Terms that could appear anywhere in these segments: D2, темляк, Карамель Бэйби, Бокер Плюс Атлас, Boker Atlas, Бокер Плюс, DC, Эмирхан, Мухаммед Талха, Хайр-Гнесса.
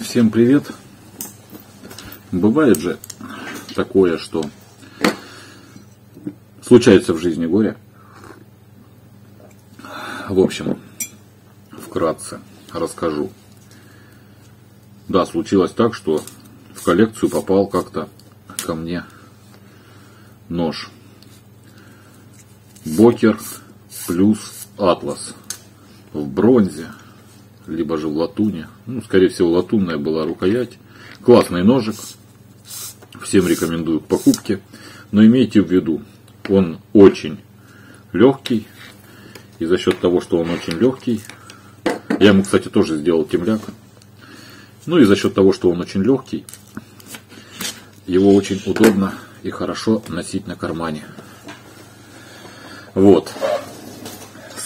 Всем привет! Бывает же такое, что случается в жизни горе. В общем, вкратце расскажу. Да, случилось так, что в коллекцию попал как-то ко мне нож. Бокер Плюс Атлас в бронзе, либо же в латуне. Ну, скорее всего, латунная была рукоять. Классный ножик. Всем рекомендую к покупке. Но имейте в виду, он очень легкий. И за счет того, что он очень легкий, я ему, кстати, тоже сделал темляк. Ну и за счет того, что он очень легкий, его очень удобно и хорошо носить на кармане. Вот.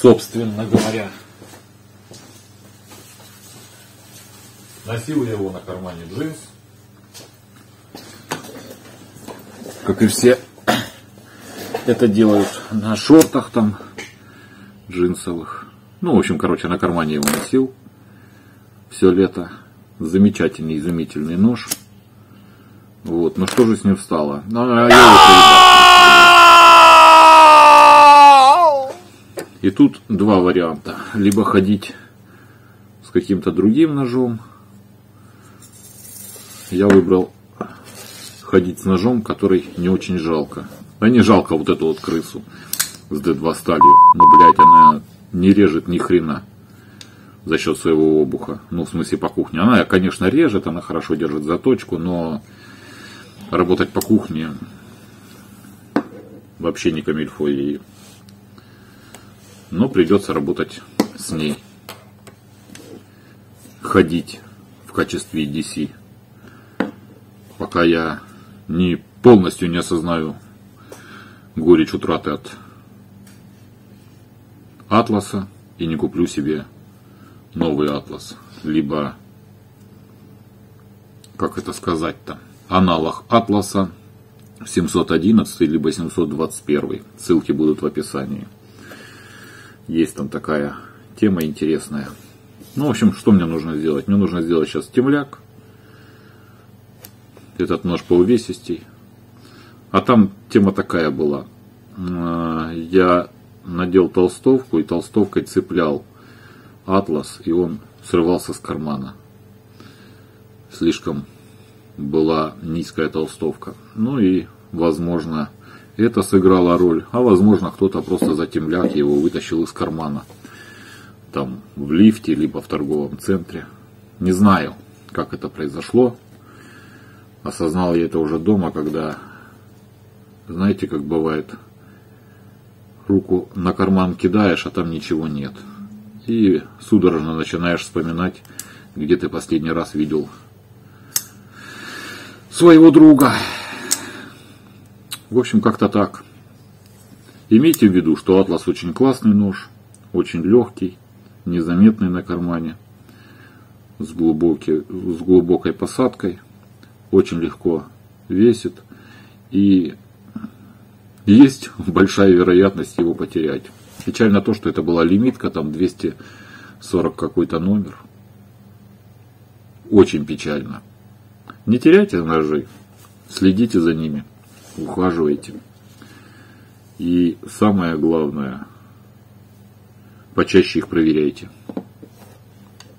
Собственно говоря, носил я его на кармане джинс, как и все это делают, на шортах там джинсовых. Ну, в общем, короче, на кармане его носил все лето. Замечательный, изумительный нож. Вот, но что же с ним стало? И тут два варианта. Либо ходить с каким-то другим ножом. Я выбрал ходить с ножом, который не очень жалко. Да не жалко вот эту вот крысу с D2 сталью. Но, блядь, она не режет ни хрена за счет своего обуха. Ну, в смысле, по кухне. Она, конечно, режет, она хорошо держит заточку, но работать по кухне вообще не камильфо ей. Но придется работать с ней. Ходить в качестве DC. Пока я полностью не осознаю горечь утраты от Атласа и не куплю себе новый Атлас, либо, как это сказать-то, аналог Атласа 711 либо 721. Ссылки будут в описании. Есть там такая тема интересная. Ну, в общем, что мне нужно сделать? Мне нужно сделать сейчас темляк. Этот нож по увесистей. А там тема такая была. Я надел толстовку и толстовкой цеплял Атлас, и он срывался с кармана. Слишком была низкая толстовка. Ну и, возможно, это сыграло роль. А возможно, кто-то просто за темляк его вытащил из кармана. Там в лифте, либо в торговом центре. Не знаю, как это произошло. Осознал я это уже дома, когда, знаете, как бывает, руку на карман кидаешь, а там ничего нет. И судорожно начинаешь вспоминать, где ты последний раз видел своего друга. В общем, как-то так. Имейте в виду, что Атлас очень классный нож, очень легкий, незаметный на кармане, с глубокой посадкой. Очень легко весит, и есть большая вероятность его потерять. Печально то, что это была лимитка, там 240 какой-то номер. Очень печально. Не теряйте ножи, следите за ними, ухаживайте. И самое главное, почаще их проверяйте.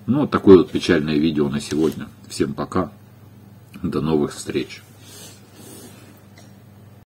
Ну, вот такое вот печальное видео на сегодня. Всем пока. До новых встреч!